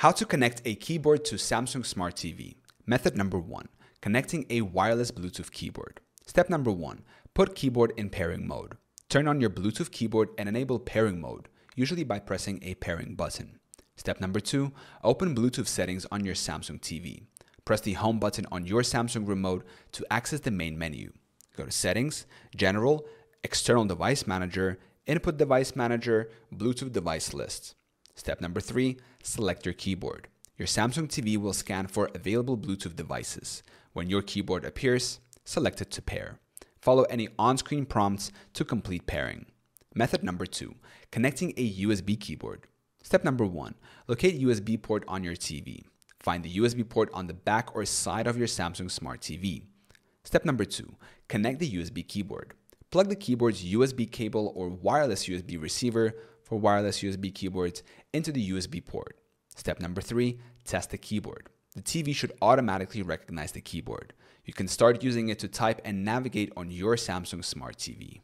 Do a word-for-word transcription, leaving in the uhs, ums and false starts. How to connect a keyboard to Samsung Smart T V. Method number one, connecting a wireless Bluetooth keyboard. Step number one, put keyboard in pairing mode. Turn on your Bluetooth keyboard and enable pairing mode, usually by pressing a pairing button. Step number two, open Bluetooth settings on your Samsung T V. Press the home button on your Samsung remote to access the main menu. Go to Settings, General, External Device Manager, Input Device Manager, Bluetooth Device List. Step number three, select your keyboard. Your Samsung T V will scan for available Bluetooth devices. When your keyboard appears, select it to pair. Follow any on-screen prompts to complete pairing. Method number two, connecting a U S B keyboard. Step number one, locate U S B port on your T V. Find the U S B port on the back or side of your Samsung Smart T V. Step number two, connect the U S B keyboard. Plug the keyboard's U S B cable or wireless U S B receiver for wireless U S B keyboards into the U S B port. Step number three, test the keyboard. The T V should automatically recognize the keyboard. You can start using it to type and navigate on your Samsung Smart T V.